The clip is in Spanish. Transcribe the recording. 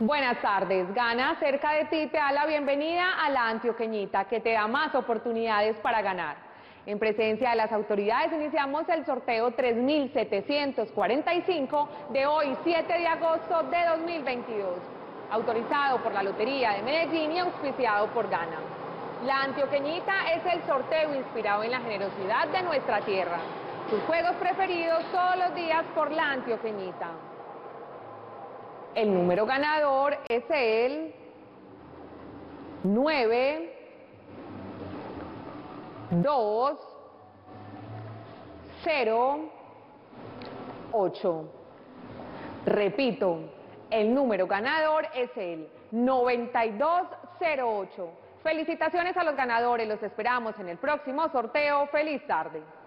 Buenas tardes. Gana, cerca de ti, te da la bienvenida a la Antioqueñita, que te da más oportunidades para ganar. En presencia de las autoridades iniciamos el sorteo 3745 de hoy, 7 de agosto de 2022, autorizado por la Lotería de Medellín y auspiciado por Gana. La Antioqueñita es el sorteo inspirado en la generosidad de nuestra tierra. Tus juegos preferidos todos los días por la Antioqueñita. El número ganador es el 9208. Repito, el número ganador es el 9208. Felicitaciones a los ganadores, los esperamos en el próximo sorteo. Feliz tarde.